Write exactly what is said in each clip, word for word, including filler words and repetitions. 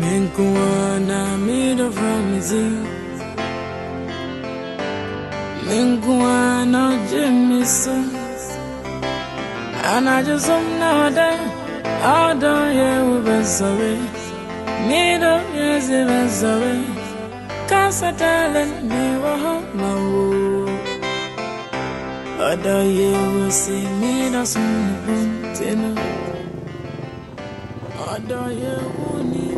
من جوانا ميدو رمزي من جوانا جميسة أنا جسمنا ده أدا يوبزوي ميدو يزبزوي كاساتلن ميوه ماو أدا يوسي ميدو سمبنتنا أدا يوني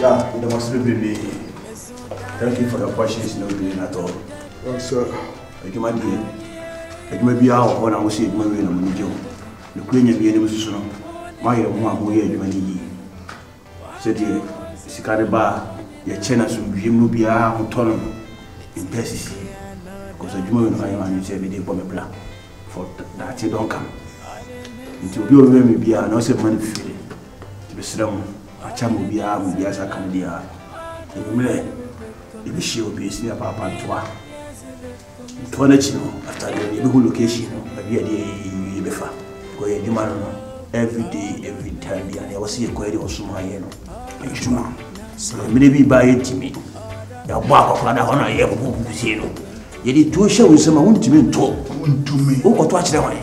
yeah, it was really baby. Thank you for your patience, no doing at all. Yes, sir. Thank you, my dear. Thank you, my dear. When I was here, my dear, my dear. The queen of the musician, my woman who is my dear. Said the Sicariba, your channels will be autonomous in Pessis. Because the Jumon and you every day for my plan. For that, you don't come. Until you will be an awesome man feeling. To be strong. A chamber be a movie as a comedy. The woman, the bishop will be a senior papa and twa. Tonachino, after the whole location, a year before. Go ahead, the man every day, every time, and I was here quite also my own. And you know, so maybe by it to me. The bark of another honor, you have zero. You did two shows with someone to me, talk to me, or to watch the way.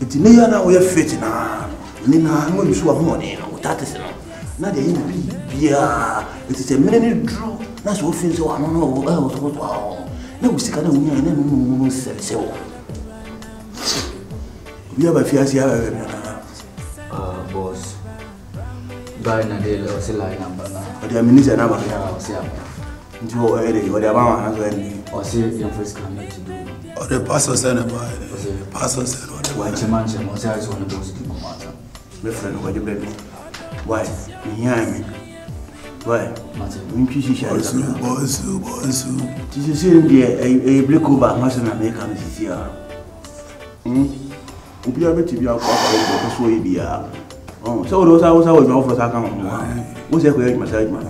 It's near now we are fitting. Nina, I'm going to have money, or that is enough. Now they it is a minute draw. That's what things are. I don't know what wow. Now we see kind of we are not so. We have a fiancé. Ah, boss. Buy na deal. I was lying number na. But the minister na ba? Yeah, I was lying. You are ready. But the man has ready. I was in first coming to do. Or the pastor said na ba. Pastor said. Why the man said I was on the boss to come out. My friend, what you baby? Why? Miami. Why? When you see she is a boss, boss. You see him there. I I break over. I'm not make him see here. Hmm. Obi abeti bi akwa akwa so e bia. Oh, so do so so we offer saka mo. Wo se ko e massage ma.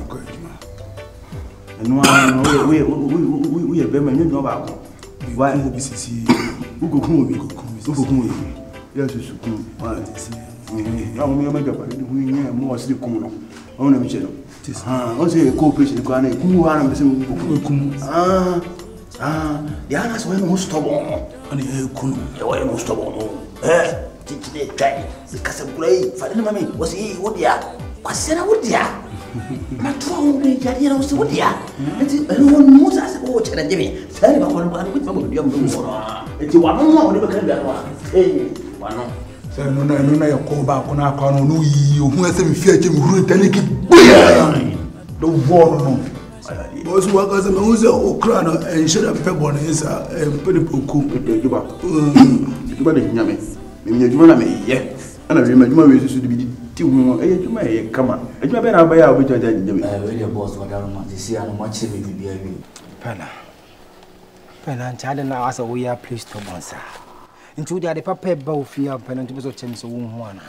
No, no, we we we we be me nyo ba ko. Why obi sisi? Ugo kun obi ko kun. Ugo kun e. Yes, you kun. Why sisi? I want to make a party. We need more sleep. Come I want to make it. Ah, I want to cooperate. Come on, come on, come on. Ah, ah. The others were not stubborn. And they come. They were not stubborn. Eh? Today, today, the castle play. Father, mommy, what's he? What dia? What's he? What dia? My two hundred yards. What's what dia? And the one most as oh, challenge me. Sorry, my one, my one, my one, my one, my one. And the one more, we can't be alone. Hey, one. No, no, no, no, call back on our corner. No, you must have feared him who take it. Don't warn him. Those workers and those who crown and shut up pebble is a pretty cook with the Juba. But it's yummy. You know me, yes. And I remember we should be two more. You may come on. I better buy out which I didn't. I really boss what I want to see how much it will be. Penna. Penna, Chadden, as we are pleased to answer. Into the paper bow fear penalty was a chance of one.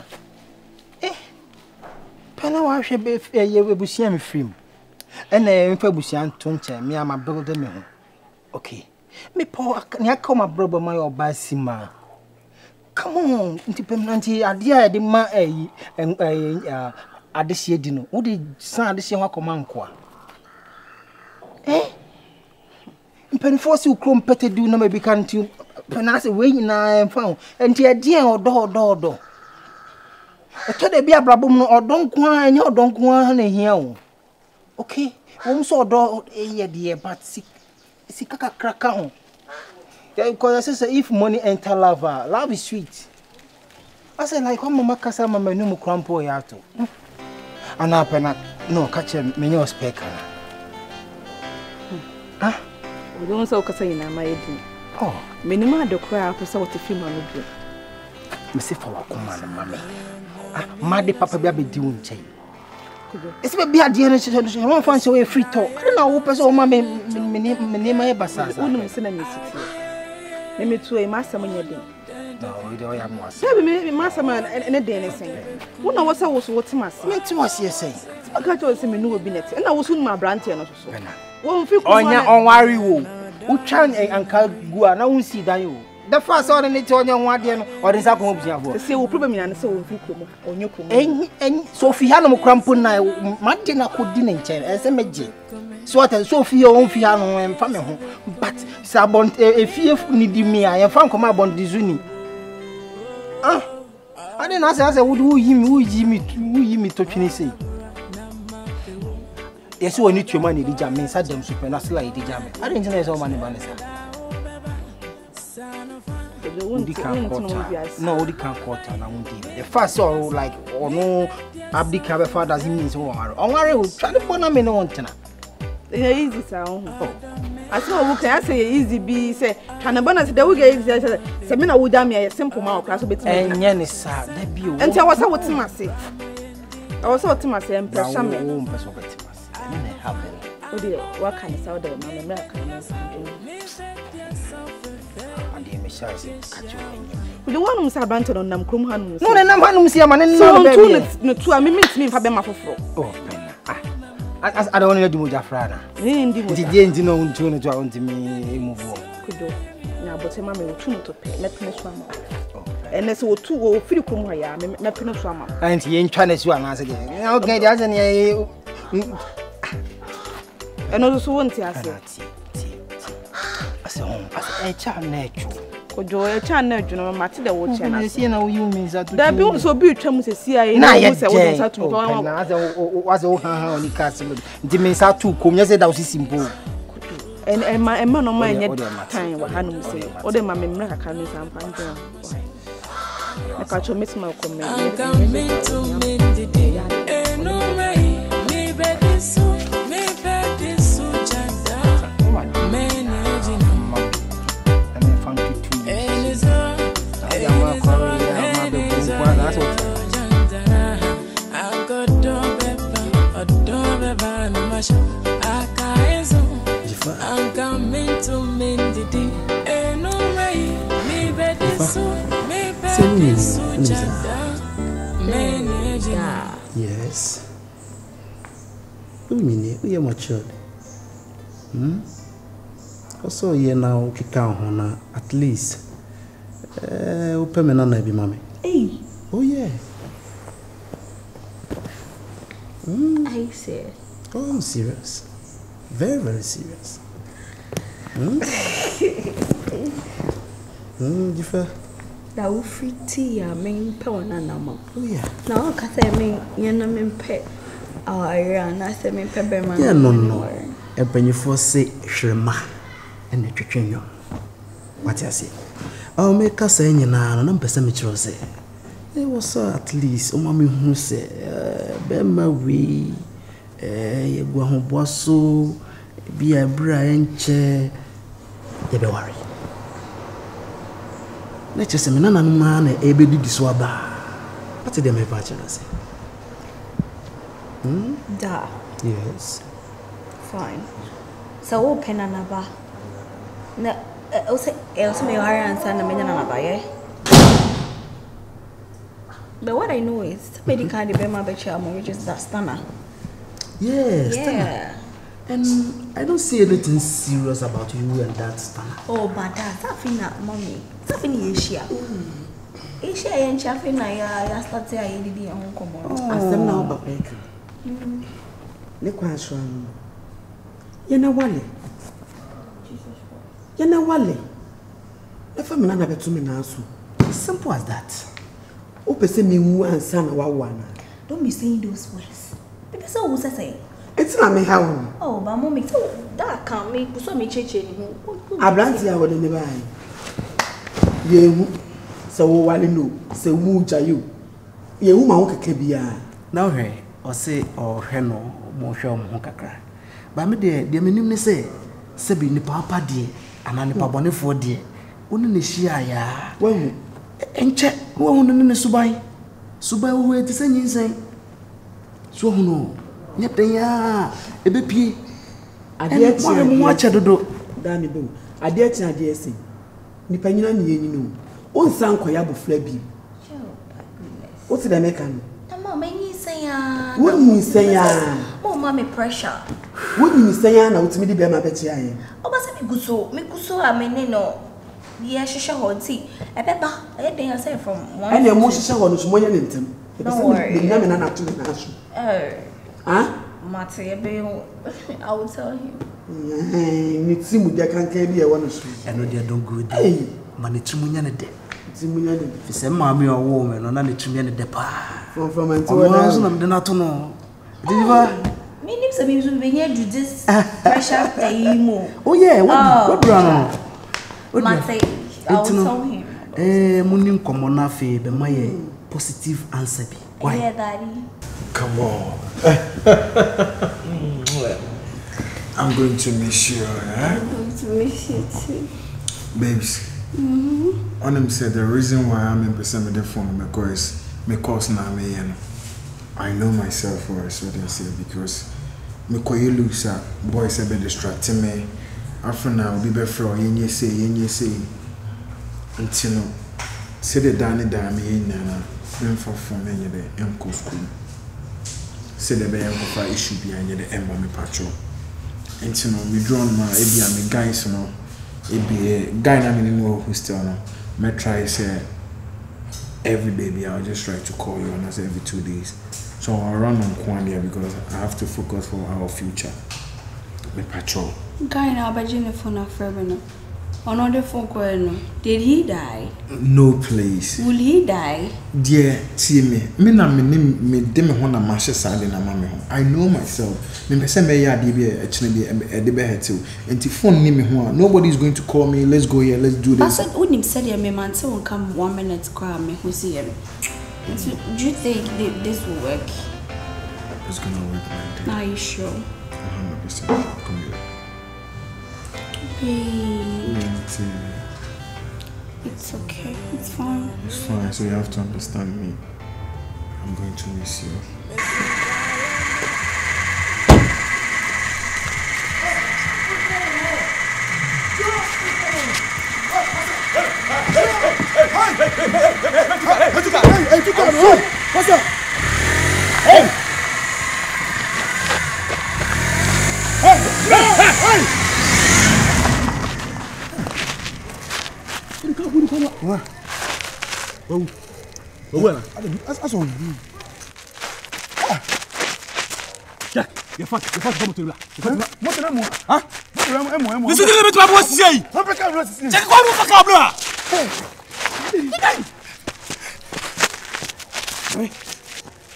Eh, Penna, I should be a year with Bussian film. And then Fabusian Tuncha, me am a brother. Okay, me poor, can I call my brother my or Bassima? Come on, into Penanti, I dear, I did my a and I this year dinner. Would the son this young Comanqua? Eh? Penforce you crumb petted do no maybe can't you? Penance away in I am found, and dear dear, or door, door, door. Etode bi abrabom no odonkoa enye odonkoa na hia wo. Okay, wo mso odo eye de but sika kakraka ho. Ya ko say if money enter love, love is sweet. I say like when mama kasa mama no mu crampo ya to. Ana pena no kache menye ospeka. Ah, we don so kasa ina ma edu. Oh, menima adokra akwa so wote film anobi. Me se for akoma na mama. Ah, made papa bi abedi wo nche. Ese be bia de no no fancy we free talk. I don't know who person o ma me me me ma e basasa. Unu se na me sitie. Me me tu e ma asam nya den. No, we do ya mo asam. Be me ma asam na den ne sen. Wo na wo se wo so wo timase. Me timase ye sen. Ti ka to se me no obi net. Na wo so ma brantie no so so. Wo mfi ko. Onya onwari wo. Wo twan anka gua na wo si dan yo. The first order is on your guardian or is a good say, problem in so on your and Sophiano Crampuna, Martina could dinner chair as a magic. So at Sophia own piano and family home. But Sabon, a fear needy me, I have found come up on Dizuni. Ah, I didn't ask as I would woo him, woo Jimmy, woo Jimmy to Tennessee. Yes, you need your money, the German, such them supernatural, the German. I didn't know so many money. Odi can quarter. No, Odi can quarter. Na undi. The first so like oh no, Abdi can be far doesn't mean so hard. Onware we try to phone me no want na. It's easy sa on. I say we can say easy be say can bona say we get easy say me na we jam here simple ma o class obeti. Enye ni sa da bi o. Enti awasa wo timase. Awasa wo timase impression me. Wo impression wo timase. Na happen. Odi wa kan sa o da mama me kan sa. We don't want to abandon on them. Come on, no, and I'm going to see a man. No, no, two minutes me for them. Oh, I don't want to do that. Frana, the didn't know to join me. Move on. Now, but a mammy will tune to pay. Let me swam. And that's all two or three come here. Let me swam. And he ain't trying to swam as again. Okay, that's an air. And also, one tea. I said, I charm nature. Joy, China, General Matilda, which I see no humans at that building so beautiful, Miss C I A. Nay, was all her only castle. Dimmins are too come, yes, that was simple. And my man of mine yet time, what Hannum say, or the mammy American is unpandering. I catch your Miss Malcolm. I'm coming to meet the day, and no way, maybe this soon, maybe this soon, managing. I'm coming to mend the day. And no way, maybe this soon, maybe this soon, managing. Yes. We are matured. Hmm? Also, you now kick out at least. Uh, hey. Oh yeah. Mm. Are you serious? Oh, I'm serious. Very, very serious. Hmm? Hmm, differ. That will free tea, I mean, pound and number. Oh yeah. No, because I mean, you know, me pet. Oh, I said, me pet by my. Yeah, no, no. A penny for say, Shrema, and the chicken. What you say? I'll make us any now, and I'm pessimistic. It was at least, oh, mommy, who said, Bema, we go home, was so be a branch. You don't worry. Let's just say, man, and man, a baby diswaba. What did they make a chance? Da. Yes. Fine. So, open another. No. Also, also may I answer the million and a but what I know is the medical diploma bachelor marriage is that Stunna. Yes, yeah. Stunna. And I don't see anything serious about you and that Stunna. Oh, but that's something that mommy. Something in Asia. Asia and Chafina, I started a lady on common. Oh, as them now, but baker. The question. You know what? Yana Wale, the family never told me now. It's simple as that. O person me who answer na wawana. Don't be saying those words. The person who say it's not me how. Oh, but mommy, that can make so me change anymore. Abrantia would never. Yehu, so wali no, so muja you. Yehu ma won't kebia. Now hey, or say or her no more show monkakra. But me de de minimum say, sebi ni papa de, anani papa ni four de. Unu ni shia ya. Well. Enche, who are you Subai? Subai, who are you saying? So who know? Yep, they are. A baby. I dare to watch a dodo. Danny Boo. I dare to idea sing. Nipanina, you know. Old son Koyabo Flabby. What's the American? Mamma, you say, wouldn't you say, oh, mammy, pressure. Wouldn't you say, I would meet the Bama Betty? Oh, but I'm good so. Mikuso, I mean, no. Yes, she shall hold tea. I bet I say from one. And your most shall hold more than them. Don't worry, the name and actually national. Oh, ah, Matty, I will tell him. It seems there can't be a one of you. I know they don't go day. Money to me and a day. It's a mammy or woman, or none to me and a depa. From a thousand of the Natuno. Deliver. Meaning, some people will be here to this pressure. Oh, yeah, what brown? Matthew, I'll tell him. Eh, Munim Komona Fe, but my positive answer be. Why? Yeah, Daddy. Come on. I'm going to miss you, eh? I'm going to miss you too. Babes, mm-hmm. On him said the reason why I'm in Persemeter form because me cause na me and I know myself for a certain say because me koye looks at boys are distracting me. After now, be before you say, you say, until no, say the Danny Dami in and then for forming the Emco school. Say the Bay Emco issue behind the Emma Patrol. Until no, we drawn my idea, me guys, no, it be a guy I'm in the who's still no. My try say every baby, I'll just try to call you on us every two days. So I'll run on Kwandia because I have to focus for our future. My patrol. Guy now, but you phone forever. Another phone call. No. Did he die? No, please. Will he die? Dear, see me. Me na me me dem me hona mashe sali na mama me. I know myself. Me person me ya di be actually be di be hetu. Enti phone ni me hona. Nobody's going to call me. Let's go here. Let's do this. But when him said me man say won come one minute call me who see him. Do you think this will work? It's gonna work, man. Are you sure? one hundred percent. Come here. Hey. It's okay. It's fine. It's fine. So you have to understand me. I'm going to miss you. What's up? Hey. What? Oh, well, that's all. Jack, you're fat, you're fat, come to you. What am I? Huh? This is a little bit of what you say. What the camera is saying? Jack, what was the camera? Hey!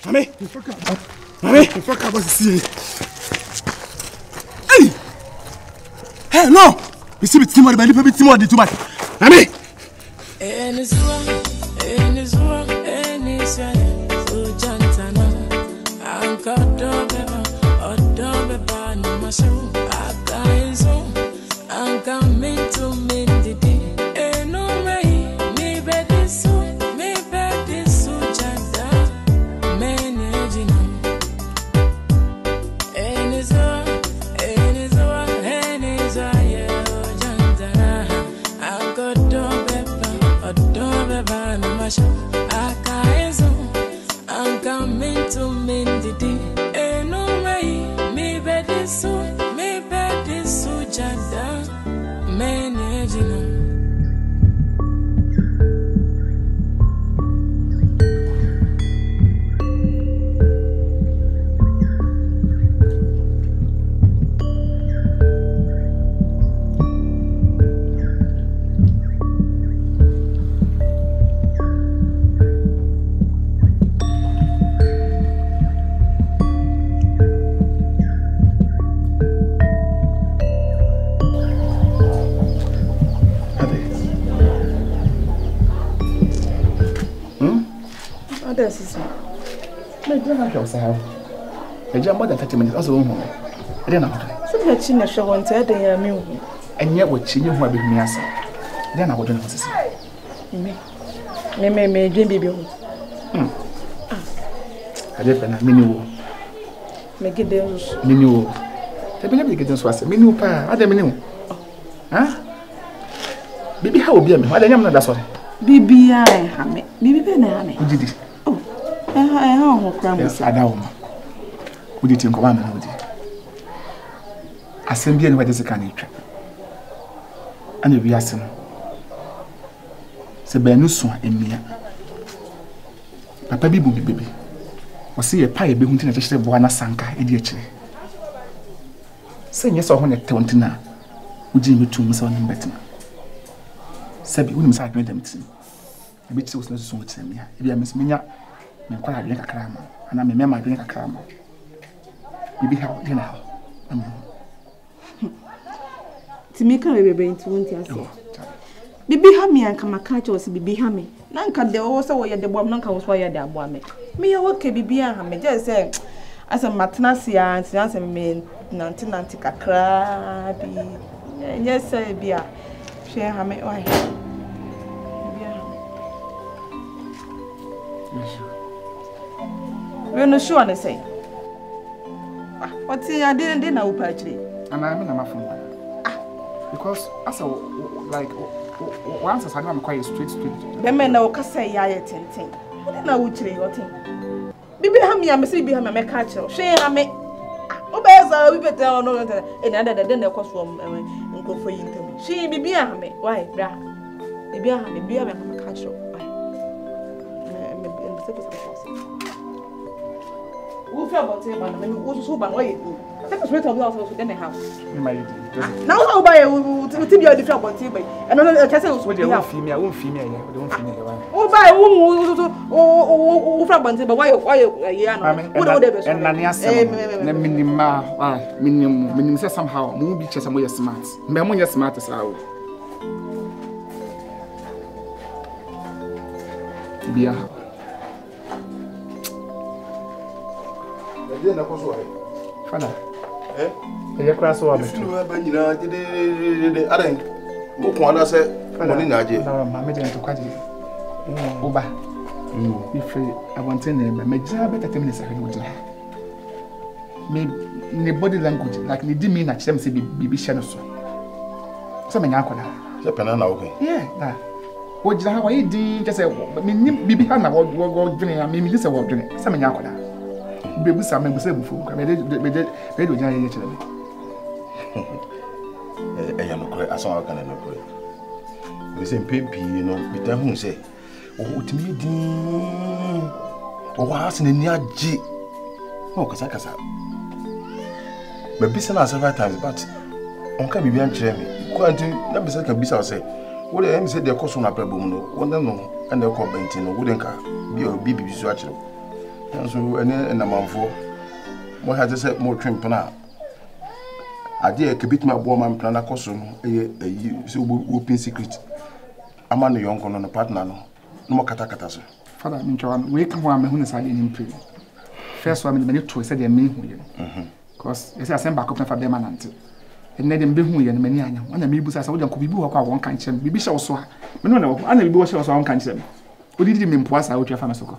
Mammy, you fuck up. Mammy, you fuck up what you say. Hey! Hey, no! You see me, Timor, but you put me Timor, you too much. Mammy! And it's wrong, and it's wrong, and it's right. So, Jantana, I'm caught up, or double by my show. I've got his own. I'm coming to me the day. And no way, maybe this soon, maybe this soon, Jantana, managing. And it's wrong, and it's wrong, and it's right. Oh, Jantana, I'm caught up. I'm coming to mend the day. Ain't no way, maybe this soon, maybe this soon, Jada, managing. Other sister. No, you don't have yourself. I jam more than thirty minutes, also home. I don't know. So that she never wanted a meal. And yet, what she knew might be me as then I wouldn't want me, me, baby. I didn't mean make it those. Minu. The baby gets was a minu pa, other menu. Huh? Baby, how be a me? Why don't you know that's what? Baby, I am. Baby, I did it. Oh, I don't cramps. I don't. Would you think of one? I send you anywhere there's a canny trip. And you'll be asking. Say, Benuson and me. Papa, baby, baby. Was see a pie be hunting a chest of one sanka, idiot. Say yes, I want a tauntina. Would you be two miss on him better? Sabi women's I made them too. A bit so soon with me. If you are Miss Minya, may quite drink a cram, and I may remember drink a cram. You be how, you know. To make a baby into winter. Bibi Hammy and Kamakacho was Bibi Hammy. Nanka, they also were the bomb, Nanka was wired that woman. Me, I work Bibi Hammy, just say, as a matanasia and Sinas and men, Nantin Antica crabby. Yes, sir, Bia. Share Hammy, why? We're not sure, I say. What's it? I didn't dinner, actually. And I'm in a muffin. Because, as a like, once I am quite straight, straight. The men are saying, I am ten. What did I would say? What thing? Bibi Hammy, I must be behind my catcher. Shame, I may. Obeyers are we better or no other, and other than the cost from and go for you to me. She be behind me. Why, bra? The beer, the beer, my catcher. Who fell about him and who's so bad? Wait, take a straight of love within the house. Now, how by a different one table, and another castle with your female, female, oh, by a woman, oh, from one table, why, why, whatever, and Nania said, Minima, Minim, Minim says somehow, moon beaches and we are smart. Mamma, you're smart as out. Yeah. Father, eh? Your class was a bit. I think. What one I said, I didn't know. My maiden to quite Oba. If I want to name, I may just better ten minutes. I would maybe body language like the demeanor at them say be shadow. Some an uncle. Yeah, what did I did? Just say, Bibi Hannah, what doing? I mean, this is what doing. Some an uncle. Baby, some men say before. I mean, they, they, they, they do not each other. Eh, I no cry. I saw can no cry. We say pimpy, you know. But then who say? Oh, it me di. Oh, I ask in the G. No, kasa kasa. But be seen several times, but uncle Bibi and Jeremy. Go and do. Let me say can be seen say. What the M say they call so na problem no. What them no? And they call banting no. What them car? Be or be be so actually. So any and a man for more has said more trim I dare could beat my woman plan a costume a you so whooping secret. A man young on a partner no more catacata. Father, I'm John, wake one who is hiding in prison. First one minute to say their mean because it's a send back up for them and and let them be who and many and one of me was as old and could be book one country. Bibi shall so. But no, I never was your own country. Would it mean poor? I would your family so.